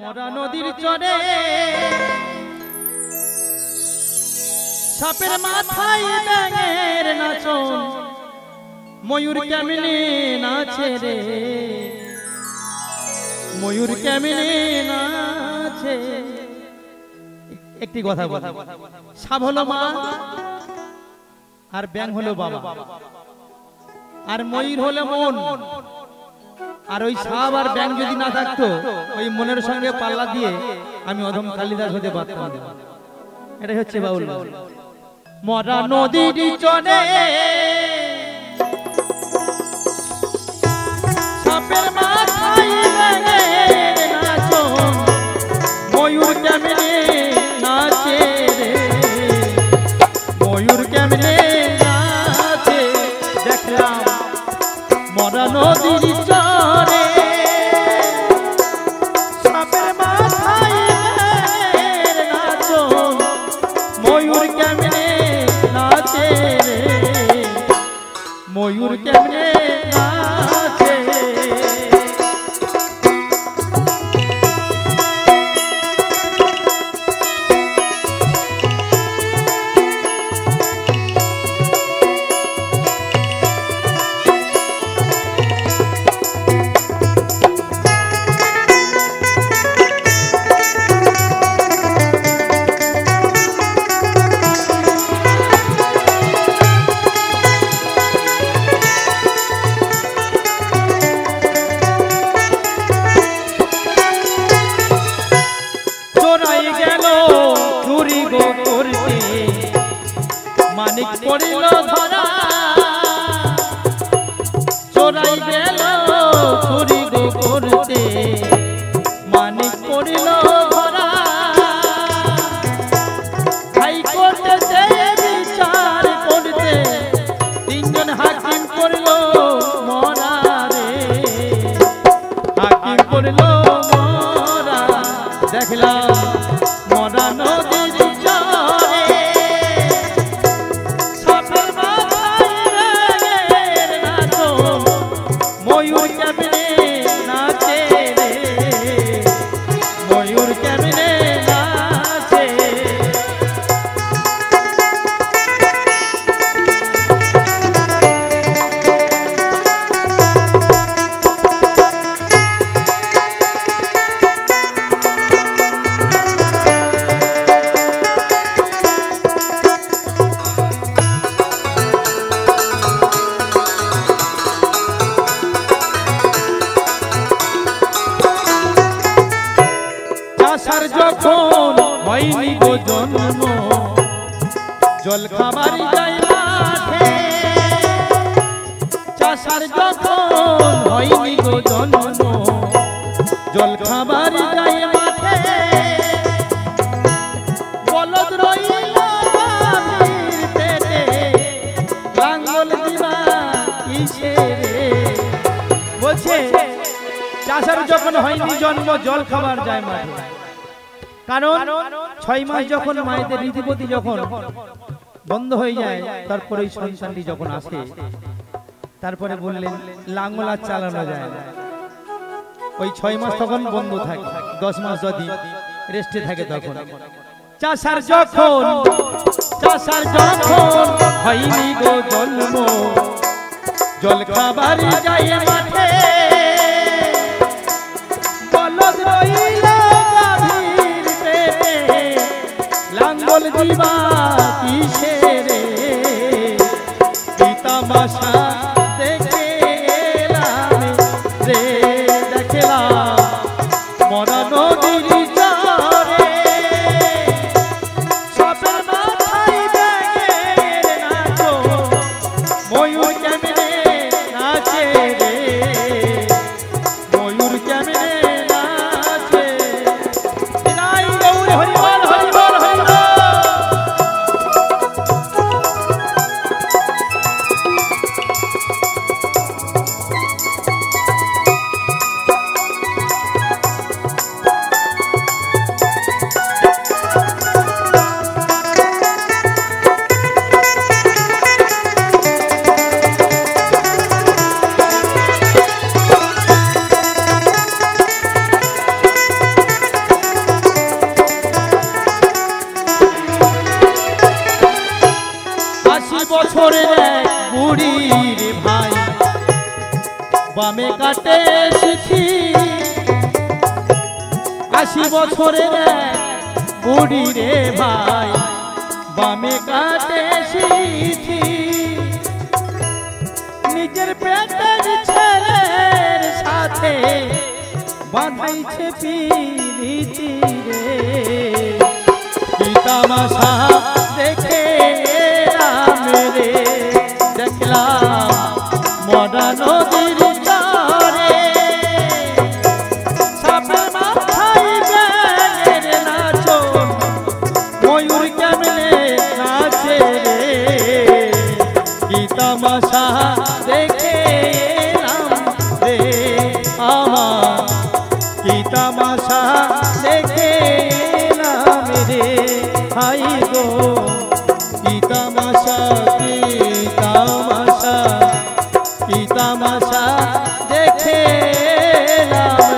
মরা নদীর চরে সাপের মাথায় ব্যাঙের নাচন ময়ূর কেমনে নাচে রে ময়ূর কেমনে নাচে একটি কথা বলি সাপ হলো মা আর ব্যাঙ হলো বাবা আর ময়ূর হলো মন আর ওই সাপ আর ব্যাঙ যদি না থাকতো ওই মনের সঙ্গে পাল্লা দিয়ে আমি অধম কালিদাস হতে পারতাম এটাই হচ্ছে বাউল মরা নদীর চরে সাপের মাথায় ব্যাঙের নাচন ময়ূর কেমনে নাচে রে ময়ূর কেমনে নাচে দেখলাম মরা নদীর চরে সাপের মাথায় ব্যাঙের নাচন ময়ূর কেমনে নাচে রে ময়ূর কেমনে তারপরে বললেন লাঙ্গল আর চালানো যায় না ওই ৬ মাস তখন বন্ধ থাকে ১০ মাস যদি রেস্টে থাকে তখন চাষার যখন হয়নি গো জন্ম জল খাবার যায় মাঠে বলদ রইল গাভীর পেটে লাঙ্গল দিবা কিসে রে পিতা মাসা করে নেয় বুড়ির ভাই বামে কাটে সিথি 80 বছরে নেয় বুড়ি রে ভাই বামে কাটে সিথি নিজের পেটের ছেলের সাথে বাঁধাইছে পিরিতি রে পিতামাতা দেখে Kita masa dekhe na.